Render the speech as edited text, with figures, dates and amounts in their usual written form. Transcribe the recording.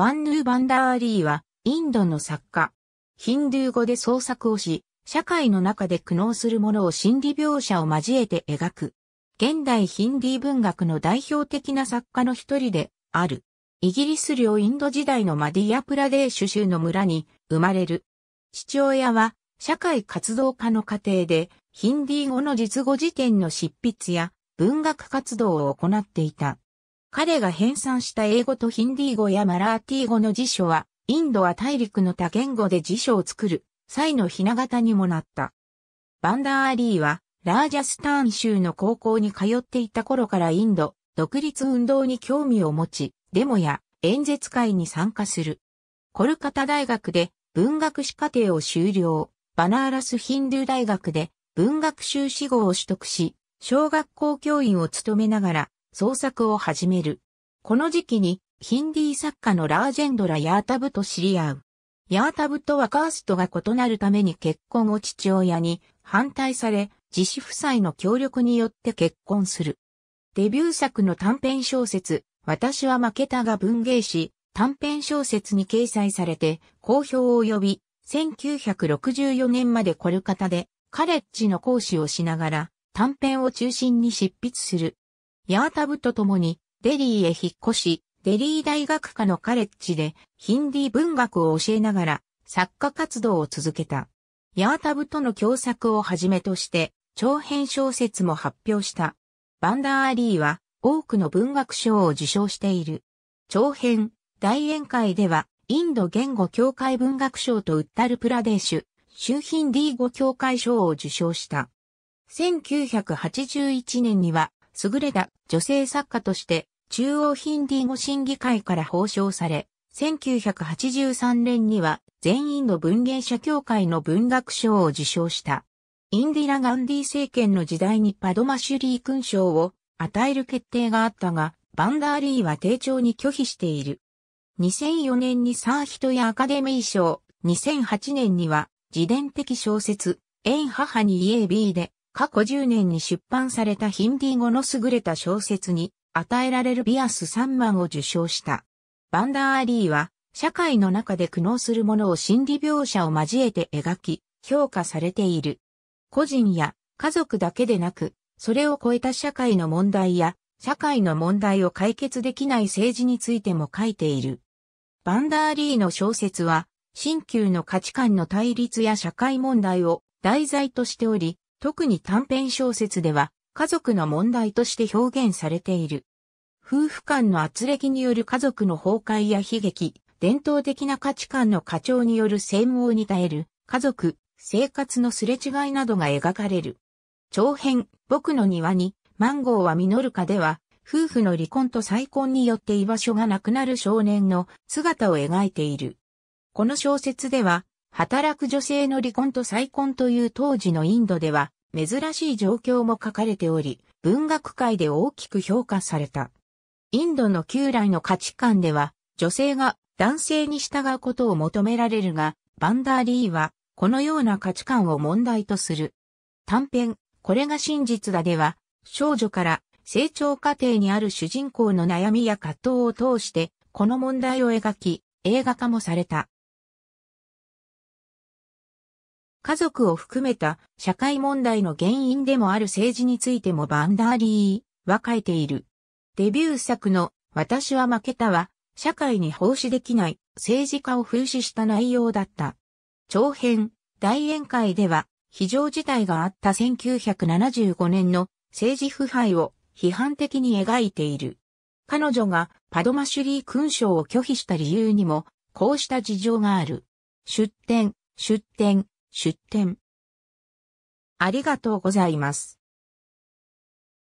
マンヌー・バンダーアリーは、インドの作家。ヒンドゥー語で創作をし、社会の中で苦悩するものを心理描写を交えて描く。現代ヒンディー文学の代表的な作家の一人である。イギリス領インド時代のマディヤ・プラデーシュ州の村に生まれる。父親は社会活動家の家庭でヒンディー語の術語辞典の執筆や文学活動を行っていた。彼が編纂した英語とヒンディー語やマラーティー語の辞書はインド亜大陸の多言語で辞書を作る際の雛形にもなった。バンダーアリーはラージャスターン州の高校に通っていた頃からインド独立運動に興味を持ち、デモや演説会に参加する。コルカタ大学で文学士課程を修了、バナーラスヒンドゥー大学で文学修士号を取得し、小学校教員を務めながら創作を始める。この時期にヒンディー作家のラージェンドラ・ヤータブと知り合う。ヤータブとはカーストが異なるために結婚を父親に反対され、自死夫妻の協力によって結婚する。デビュー作の短編小説、私は負けたが文芸誌、短編小説に掲載されて好評を呼び、1964年までコルカタでカレッジの講師をしながら短編を中心に執筆する。ヤータブと共にデリーへ引っ越し、デリー大学科のカレッジでヒンディー文学を教えながら作家活動を続けた。ヤータブとの共作をはじめとして長編小説も発表した。バンダーアリーは多くの文学賞を受賞している。長編、大宴会では、インド言語協会文学賞とウッタルプラデーシュ、州ヒンディー語協会賞を受賞した。1981年には、優れた女性作家として、中央ヒンディー語審議会から褒賞され、1983年には、全インド文芸者協会の文学賞を受賞した。インディラ・ガンディ政権の時代にパドマシュリー勲章を、与える決定があったが、バンダーアリーは丁重に拒否している。2004年にサーヒトやアカデミー賞、2008年には自伝的小説、縁母にイエービーで、過去10年に出版されたヒンディー語の優れた小説に与えられるVyas Sammanを受賞した。バンダーアリーは、社会の中で苦悩するものを心理描写を交えて描き、評価されている。個人や家族だけでなく、それを超えた社会の問題や社会の問題を解決できない政治についても書いている。バンダーアリーの小説は、新旧の価値観の対立や社会問題を題材としており、特に短編小説では家族の問題として表現されている。夫婦間の軋轢による家族の崩壊や悲劇、伝統的な価値観の過剰による専門に耐える家族、生活のすれ違いなどが描かれる。長編、僕の庭に、マンゴーは実るかでは、夫婦の離婚と再婚によって居場所がなくなる少年の姿を描いている。この小説では、働く女性の離婚と再婚という当時のインドでは、珍しい状況も書かれており、文学界で大きく評価された。インドの旧来の価値観では、女性が男性に従うことを求められるが、バンダーアリーは、このような価値観を問題とする。短編、これが真実だでは、少女から成長過程にある主人公の悩みや葛藤を通して、この問題を描き、映画化もされた。家族を含めた社会問題の原因でもある政治についてもバンダーアリーは書いている。デビュー作の私は負けたは、社会に奉仕できない政治家を風刺した内容だった。長編、大宴会では、非常事態があった1975年の政治腐敗を批判的に描いている。彼女がパドマシュリー勲章を拒否した理由にもこうした事情がある。出典。ありがとうございます。